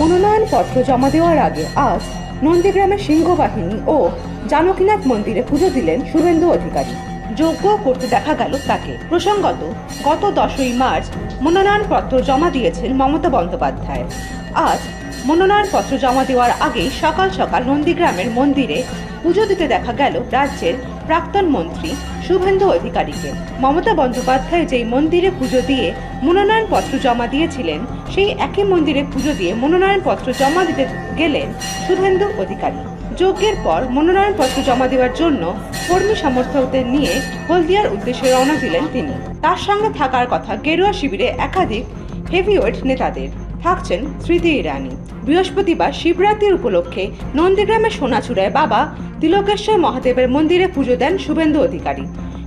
মনোনয়ন পত্র জমা দেওয়ার আগে আজ নন্দীগ্রামের সিংহ বাহিনী ও জানকীনাথ মন্দিরে পুজো দিলেন শুভেন্দু অধিকারী। যোগ্য করতে দেখা গেল তাকে। প্রসঙ্গত, গত 10ই মার্চ মনোনয়নপত্র জমা দিয়েছেন মমতা বন্দ্যোপাধ্যায়। আজ মনোনয়নপত্র জমা দেওয়ার আগেই সকাল সকাল নন্দীগ্রামের মন্দিরে পুজো দিতে দেখা গেল রাজ্যের প্রাক্তন মন্ত্রী শুভেন্দু অধিকারীকে। মমতা বন্দ্যোপাধ্যায় যেই মন্দিরে পুজো দিয়ে মনোনয়নপত্র জমা দিয়েছিলেন, সেই একই মন্দিরে পুজো দিয়ে মনোনয়নপত্র জমা দিতে গেলেন শুভেন্দু অধিকারী। যজ্ঞের পর মনোনয়নপত্র জমা দেওয়ার জন্য কর্মী সমর্থকদের নিয়ে হলদিয়ার উদ্দেশ্যে রওনা দিলেন তিনি। তার সঙ্গে থাকার কথা গেরুয়া শিবিরে একাধিক হেভিওয়েট নেতাদের। থাকছেন স্মৃতি ইরানি। বৃহস্পতিবার শিবরাত্রির উপলক্ষে নন্দীগ্রামের সোনাচূড়ায় বাবা তিলকেশ্বর মহাদেবের মন্দিরে পুজো দেন শুভেন্দু অধিকারী।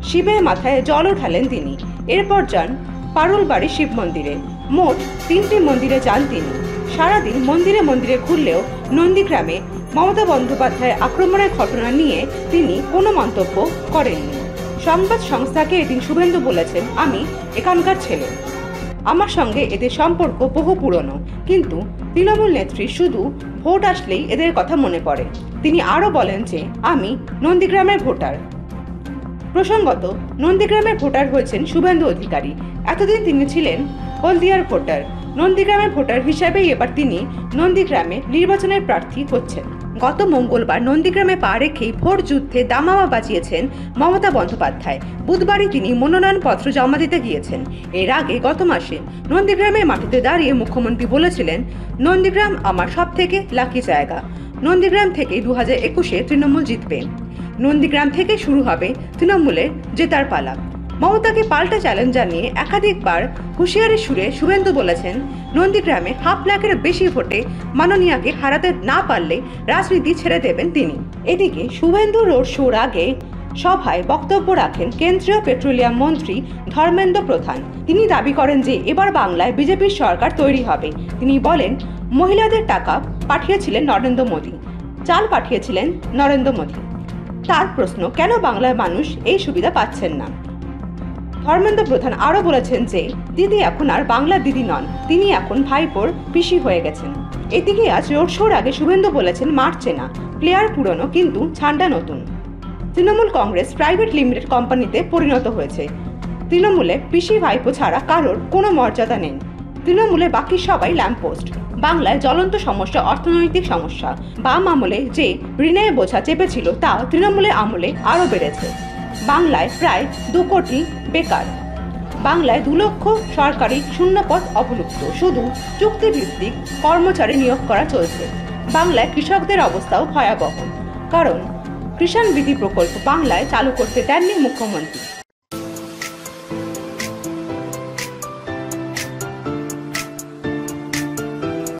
শিবের মাথায় জলও ঢালেন তিনি। এরপর যান পারুলবাড়ি শিব মন্দিরে। মোট 3টি মন্দিরে যান তিনি। সারাদিন মন্দিরে মন্দিরে ঘুরলেও নন্দীগ্রামে মমতা বন্দ্যোপাধ্যায় আক্রমণের ঘটনা নিয়ে তিনি কোনো মন্তব্য করেননি। সংবাদ সংস্থাকে এদিন শুভেন্দু বলেছেন, আমি এখানকার ছেলে, আমার সঙ্গে এদের সম্পর্ক বহু পুরনো, কিন্তু তৃণমূল নেত্রী শুধু ভোট আসলেই এদের কথা মনে পড়ে। তিনি আরও বলেন যে আমি নন্দীগ্রামের ভোটার। প্রসঙ্গত, নন্দীগ্রামের ভোটার হয়েছেন শুভেন্দু অধিকারী। এতদিন তিনি ছিলেন হলদিয়ার ভোটার। নন্দীগ্রামের ভোটার হিসাবেই এবার তিনি নন্দীগ্রামে নির্বাচনের প্রার্থী হচ্ছেন। গত মঙ্গলবার নন্দীগ্রামে পা রেখেই ভোট যুদ্ধে দামামা বাজিয়েছেন মমতা বন্দ্যোপাধ্যায়। বুধবারই তিনি মনোনয়নপত্র জমা দিতে গিয়েছেন। এর আগে গত মাসে নন্দীগ্রামের মাটিতে দাঁড়িয়ে মুখ্যমন্ত্রী বলেছিলেন, নন্দীগ্রাম আমার সব থেকে লাকি জায়গা, নন্দীগ্রাম থেকে 2021-এ তৃণমূল জিতবে, নন্দীগ্রাম থেকে শুরু হবে তৃণমূলের জেতার পালা। মমতাকে পাল্টা চ্যালেঞ্জ জানিয়ে একাধিকবার হুঁশিয়ারি সুরে শুভেন্দু বলেছেন, নন্দীগ্রামে 5 লাখের বেশি ভোটে মাননীয়াকে হারাতে না পারলে রাজনীতি ছেড়ে দেবেন তিনি। এদিকে শুভেন্দু রোড শোর আগে সভায় বক্তব্য রাখেন কেন্দ্রীয় পেট্রোলিয়াম মন্ত্রী ধর্মেন্দ্র প্রধান। তিনি দাবি করেন যে এবার বাংলায় বিজেপির সরকার তৈরি হবে। তিনি বলেন, মহিলাদের টাকা পাঠিয়েছিলেন নরেন্দ্র মোদি, চাল পাঠিয়েছিলেন নরেন্দ্র মোদি। তার প্রশ্ন, কেন বাংলার মানুষ এই সুবিধা পাচ্ছেন না? ধর্মেন্দ্র প্রধান আরও বলেছেন যে দিদি এখন আর বাংলার দিদি নন, তিনি এখন ভাইপোর পিসি হয়ে গেছেন। এদিকে আজ রোড শোর আগে শুভেন্দু বলেছেন, মারছে না, প্লেয়ার পুরনো কিন্তু ঝান্ডা নতুন। তৃণমূল কংগ্রেস প্রাইভেট লিমিটেড কোম্পানিতে পরিণত হয়েছে। তৃণমূলে পিসি ভাইপো ছাড়া কারোর কোনো মর্যাদা নেই। তৃণমূলে বাকি সবাই ল্যাম্পপোস্ট। বাংলায় জ্বলন্ত সমস্যা অর্থনৈতিক সমস্যা। বাম আমলে যে ঋণের বোঝা চেপেছিল তা তৃণমূলের আমলে আরও বেড়েছে। বাংলায় প্রায় 2 কোটি বেকার। বাংলায় 2 লক্ষ সরকারি শূন্যপদ অবলুপ্ত, শুধু চুক্তিভিত্তিক কর্মচারী নিয়োগ করা চলছে। বাংলায় কৃষকদের অবস্থাও ভয়াবহ, কারণ কিষাণ বিধি প্রকল্প বাংলায় চালু করতে দেননি মুখ্যমন্ত্রী।